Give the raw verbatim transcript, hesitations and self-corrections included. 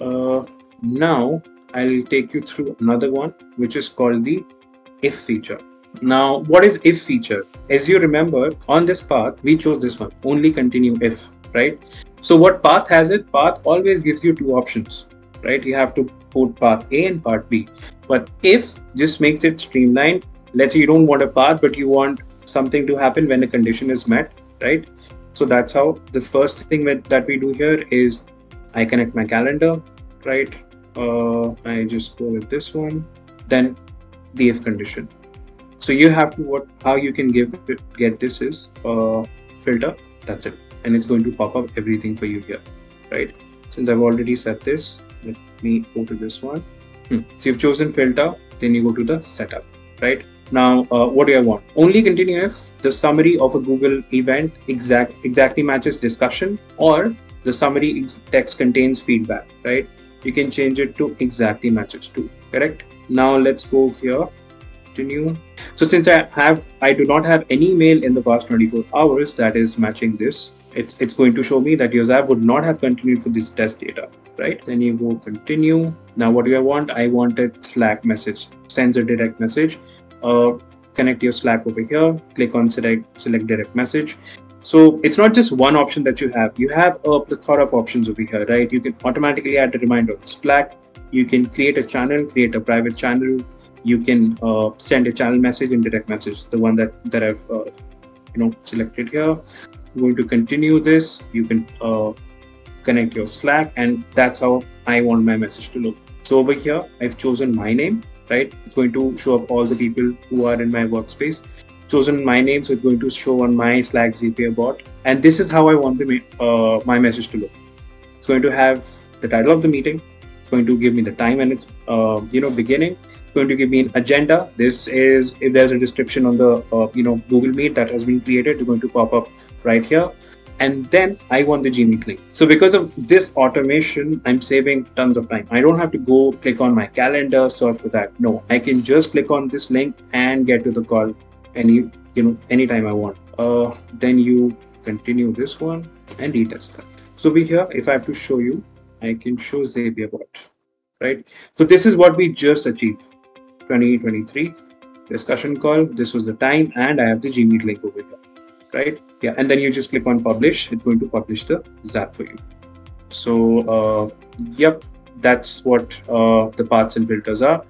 Uh, now I'll take you through another one, which is called the if feature. Now, what is if feature? As you remember, on this path, we chose this one, only continue if, right? So what path has it? Path always gives you two options, right? You have to put path A and path B. But if just makes it streamlined. Let's say you don't want a path, but you want something to happen when a condition is met, right? So that's how the first thing that we do here is I connect my calendar, right? Uh, I just go with this one, then the if condition. So you have to, what, how you can give it, get this is uh, filter, that's it. And it's going to pop up everything for you here, right? Since I've already set this, let me go to this one. Hmm. So you've chosen filter, then you go to the setup, right? Now, uh, what do I want? Only continue if the summary of a Google event exact, exactly matches discussion, or the summary text contains feedback, right? You can change it to exactly matches to, correct? Now let's go here. Continue. So since I have, I do not have any mail in the past twenty-four hours that is matching this, it's, it's going to show me that your Zap would not have continued for this test data, right? Then you go continue. Now, what do I want? I wanted Slack message, sends a direct message, uh, connect your Slack over here, click on select, select direct message. So it's not just one option that you have, you have a plethora of options over here, right? You can automatically add a reminder of Slack. You can create a channel, create a private channel. You can uh, send a channel message and direct message, the one that, that I've uh, you know selected here. I'm going to continue this. You can uh, connect your Slack, and that's how I want my message to look. So over here, I've chosen my name, right? It's going to show up all the people who are in my workspace. Chosen my name, so it's going to show on my Slack Zapier bot. And this is how I want the, uh, my message to look. It's going to have the title of the meeting. It's going to give me the time and it's uh, you know beginning. It's going to give me an agenda. This is if there's a description on the uh, you know Google Meet that has been created, it's going to pop up right here. And then I want the Gmail link. So because of this automation, I'm saving tons of time. I don't have to go click on my calendar, search for that. No, I can just click on this link and get to the call any you know anytime I want. Uh, then you continue this one and retest that. So we here, if I have to show you, I can show Zapier bot, right? So this is what we just achieved, twenty twenty-three discussion call. This was the time, and I have the Gmail link over here, right? Yeah, and then you just click on publish. It's going to publish the Zap for you. So, uh, yep, that's what uh, the paths and filters are.